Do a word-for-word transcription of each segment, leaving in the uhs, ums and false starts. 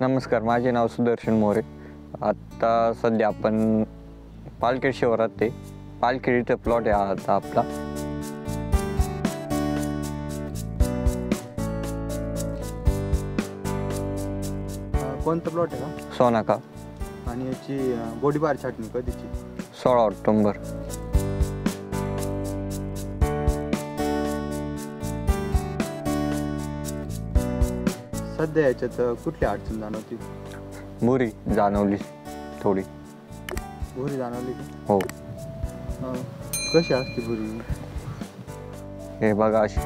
नमस्कार, माझे नाव सुदर्शन मोरे. आत्ता सध्या आपण पालखेड शहरात ते पालखेडीत प्लॉट आहे आता आपला. कोणता प्लॉट आहे का? सोनाका. आणि याची गोडीबार छाटणी कधीची? सोळा ऑक्टोंबर. सध्या याच्यात कुठली अडचण जाणवती? भुरी जाणवली, थोडी भुरी जाणवली. हो. कशी असते भुरी? हे बघा अशी,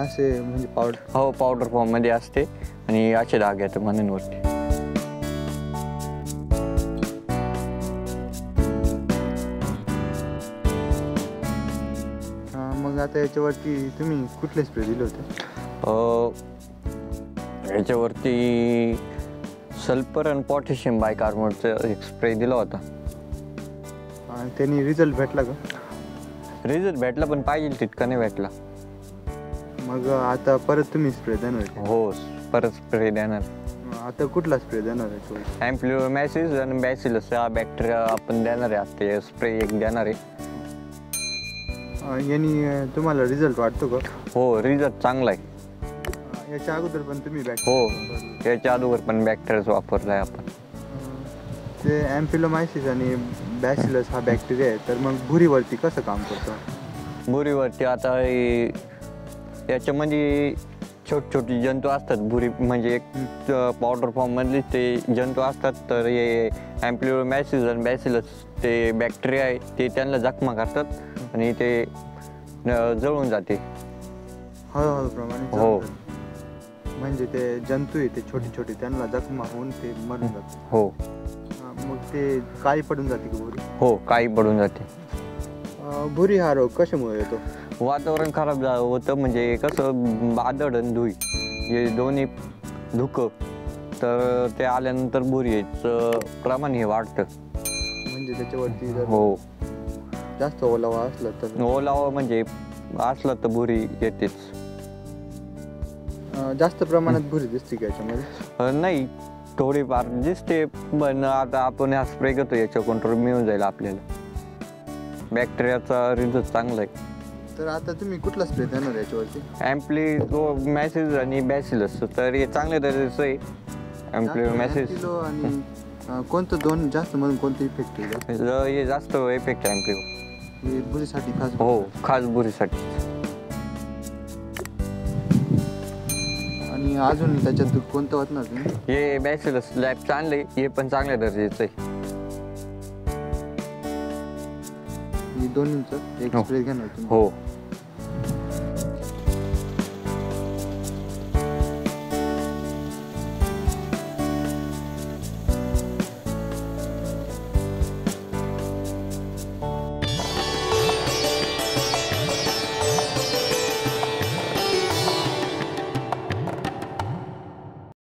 असे म्हणजे पावडर. हो, पावडर फॉर्म मध्ये असते आणि असे डाग येतात मण्यांवरती. मग आता याच्यावरती तुम्ही कुठले स्प्रे दिले होते? याच्यावरती सल्फर आणि पोटॅशियम बायकार्बोनेटचा एक स्प्रे दिला होता. आणि त्यांनी रिझल्ट भेटला का? रिझल्ट भेटला पण पाहिजे तितका नाही भेटला. मग आता परत तुम्ही स्प्रे देणार? हो, परत स्प्रे देणार. आता कुठला स्प्रे देणार? एम फ्लो मॅसेज आणि बॅसिलस हा बॅक्टेरिया आपण देणार आहे. आता हे स्प्रे एक देणार आहे. याने तुम्हाला रिझल्ट वाटतो का? हो, रिझल्ट चांगला आहे. याच्या अगोदर पण तुम्ही बॅक्टेरिया? हो, याच्या अगोदर पण बॅक्टेरियाच वापरला आहे आपण. ते एम्फिलोमायसिस आणि बॅसिलस हा बॅक्टेरिया आहे, तर मग भुरीवरती कसं काम करतो? भुरीवरती आता याच्यामध्ये छोटे छोटे जंतू असतात. भुरी म्हणजे एक पावडर फॉर्ममधले ते जंतू असतात. तर हे एम्प्लिओमॅसिस आणि बॅसिलस ते बॅक्टेरिया आहे, ते त्यांना जखमा करतात आणि ते जळून जाते हळूहळू प्रमाणे. हो, म्हणजे ते जंतू आहे ते छोटे छोटे, त्यांना जखमा होऊन ते मरून जाते. हो. मग ते काळी पडून जाते की भुरी? हो, काळी पडून जाते. भुरी हा रोग कशामुळे येतो? वातावरण खराब होतं, म्हणजे कसं बादळ आणि धुई हे दोन्ही धुकं, तर ते आल्यानंतर भुरीचं प्रमाण हे वाढतं. म्हणजे त्याच्यावरती हो जास्त ओलावा असला तर? ओलावा म्हणजे असला तर भुरी येतेच. जास्त प्रमाणात भुरी दिसते का याच्यामध्ये? नाही, थोडीफार दिसते, पण आता आपण हा स्प्रे करतो, याच्या कंट्रोल मिळून जाईल आपल्याला. बॅक्टेरियाचा रिझल्ट चांगला आहे. तर आता तुम्ही कुठला स्प्रे देणार याच्यावरती? एम्प्लिओमॅसिस आणि बॅसिलस. तर हे चांगले दर्जाचं आहे एम्प्लिओमॅसिस. आणि कोणतं दोन जास्त म्हणून कोणतं इफेक्ट आहे? हे जास्त इफेक्ट आहे एम्प्लिओ. हे भुरीसाठी खास? हो, खास भुरीसाठी. आणि अजून त्याच्यात कोणतं वाटणार तुम्ही? हे बॅसिलस लॅब चांगले, हे पण चांगल्या दर्जाचं आहे. दोन्हींचं एक स्प्रे घेणार तुम्ही? हो.